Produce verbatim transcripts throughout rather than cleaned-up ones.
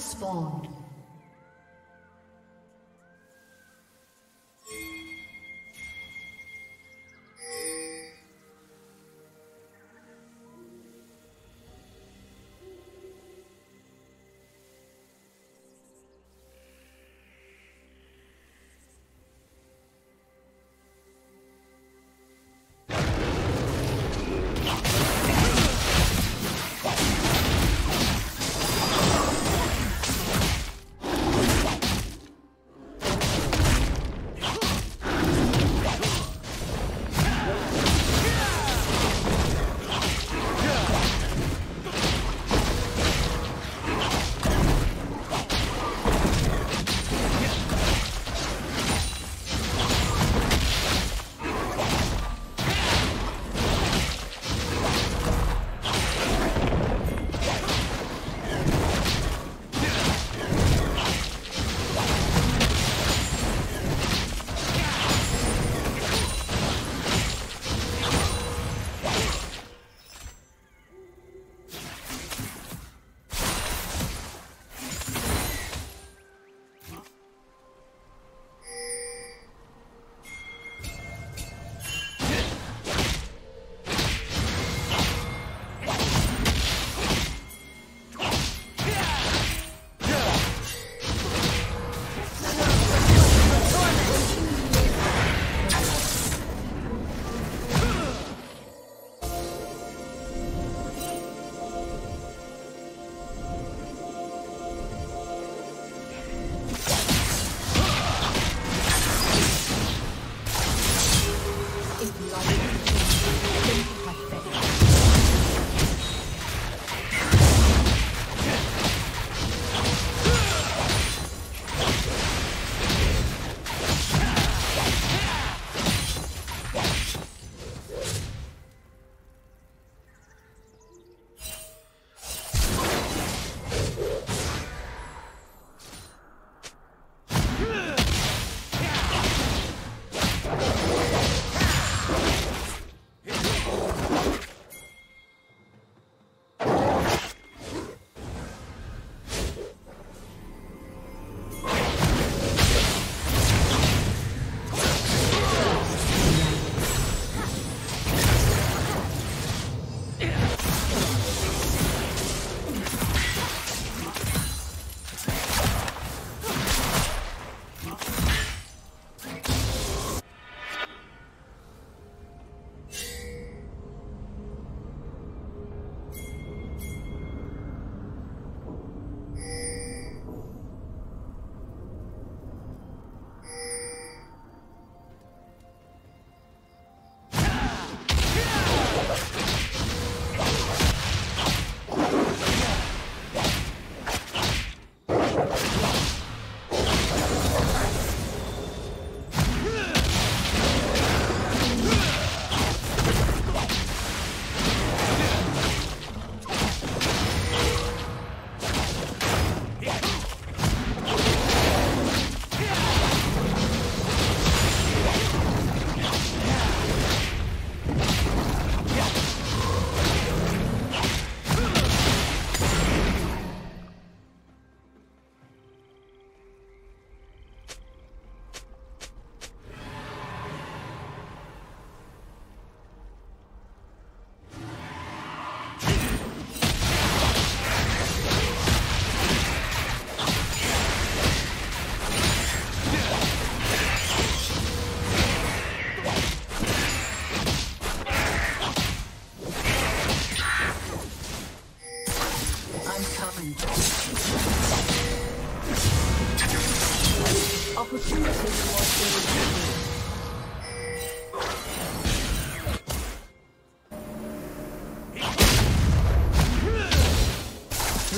Spawned.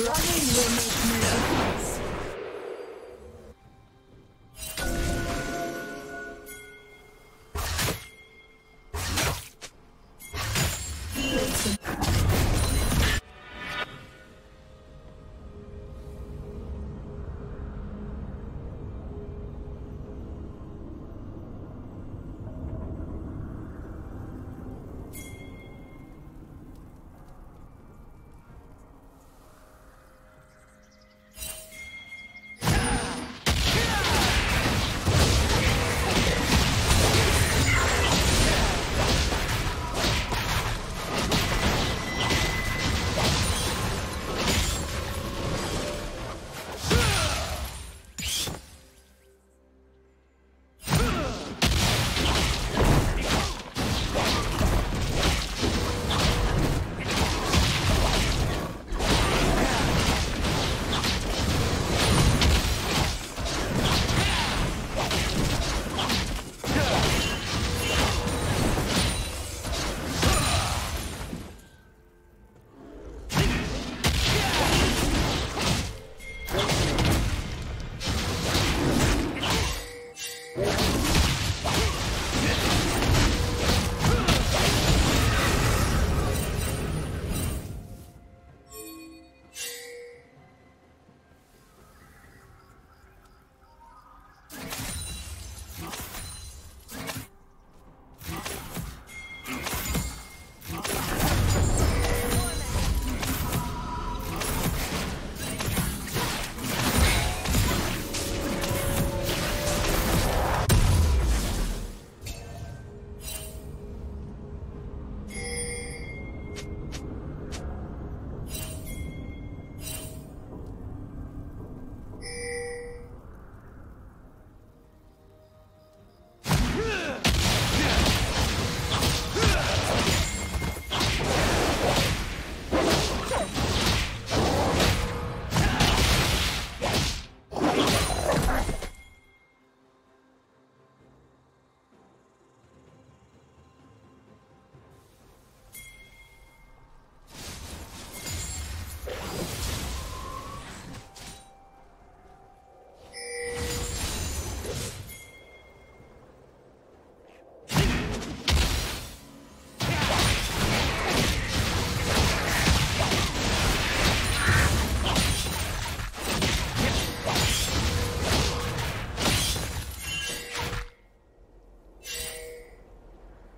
Running will make no difference.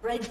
Red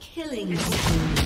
Killing spree.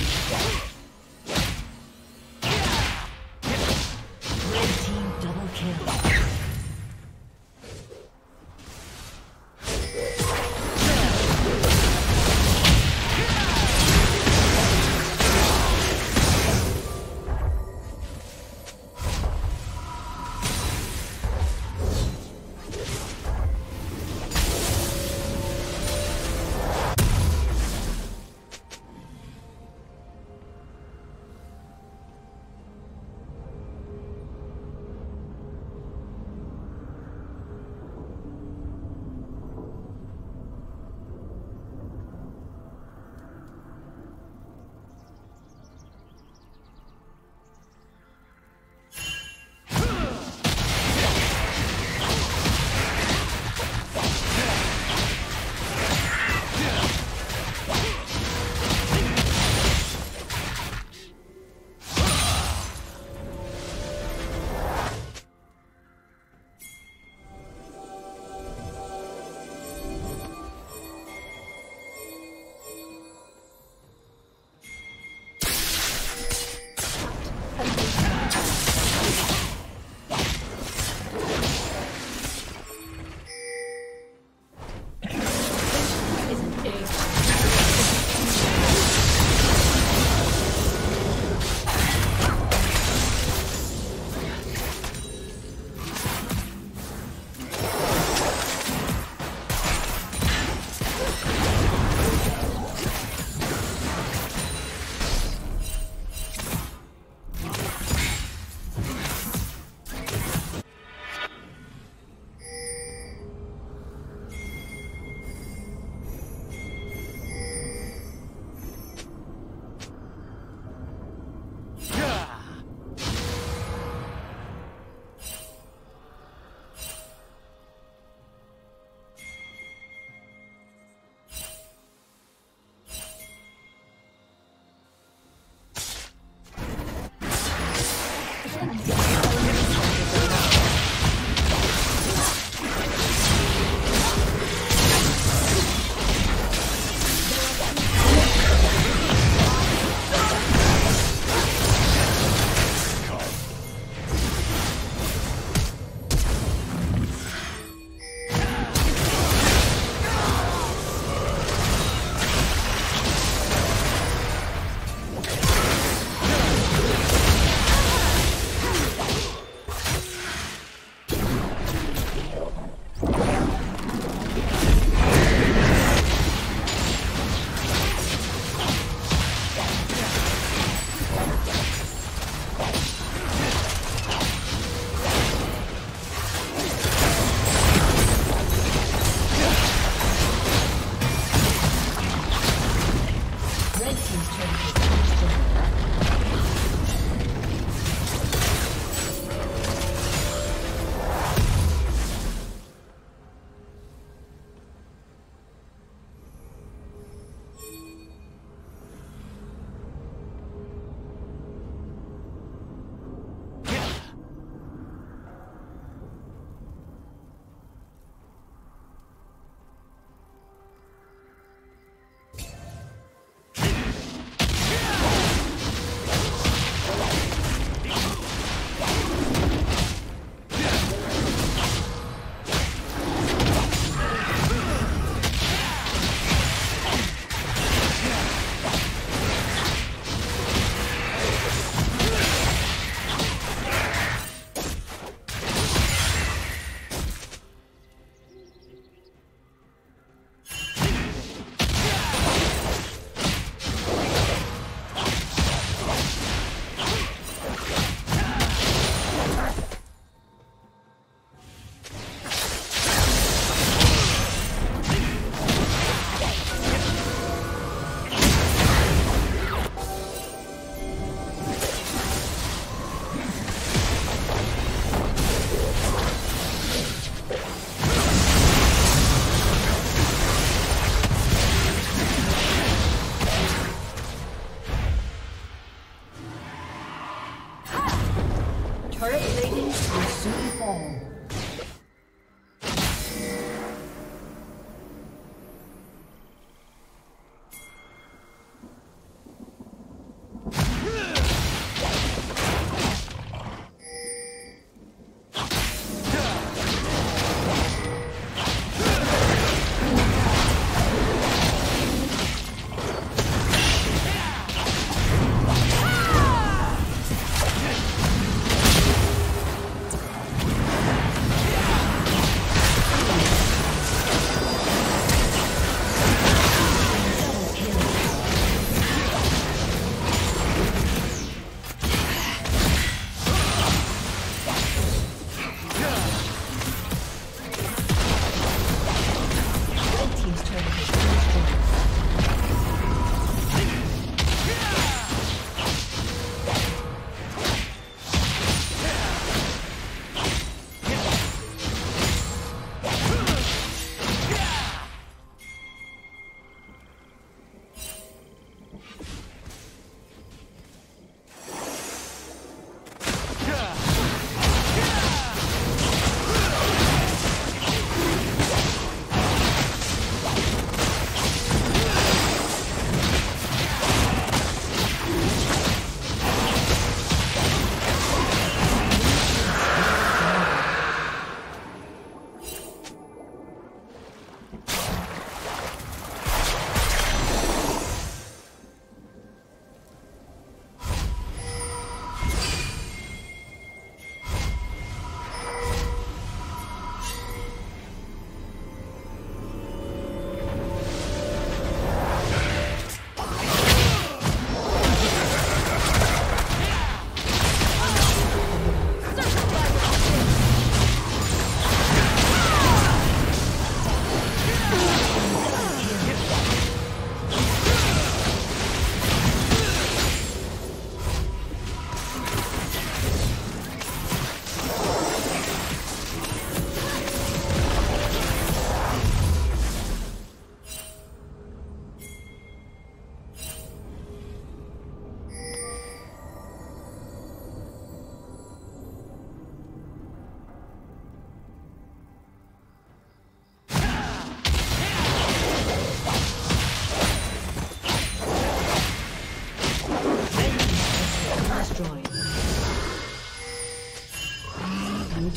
fall.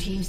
Team's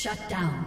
Shut down.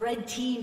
Red team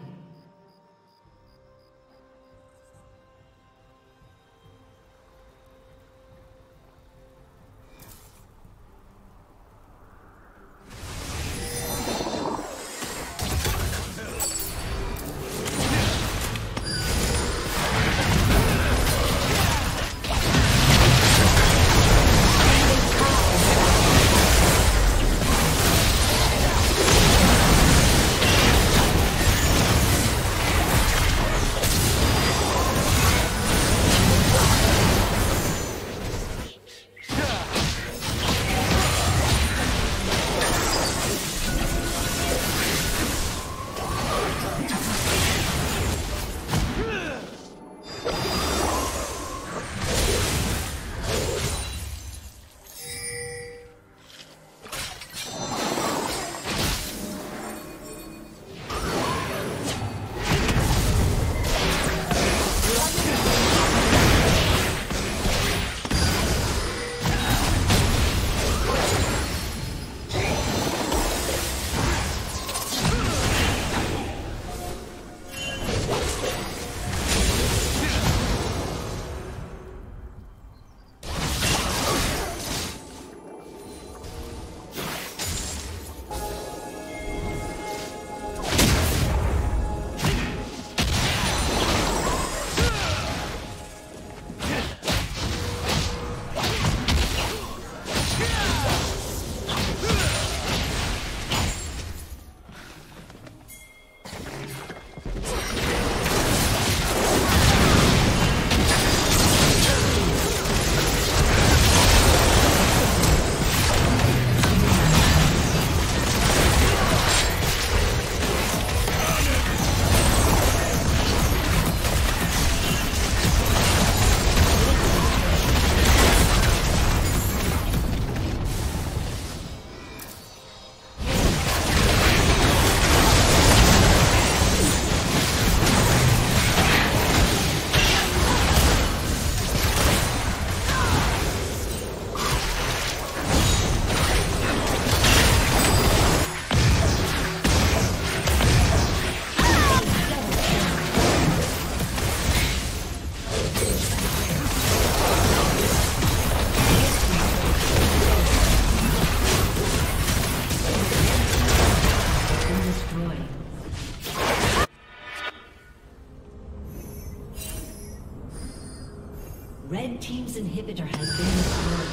inhibitor has been destroyed.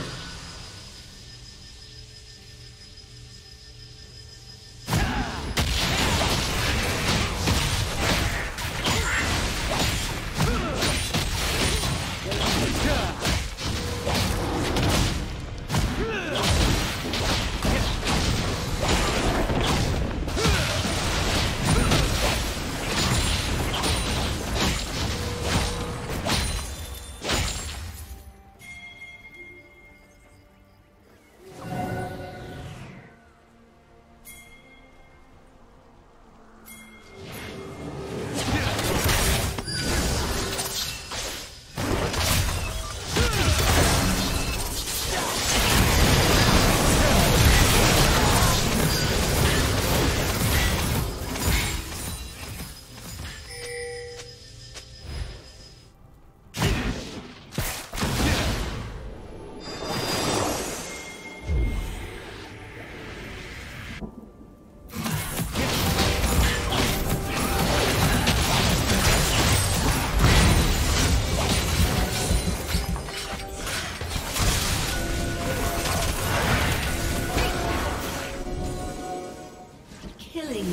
Killing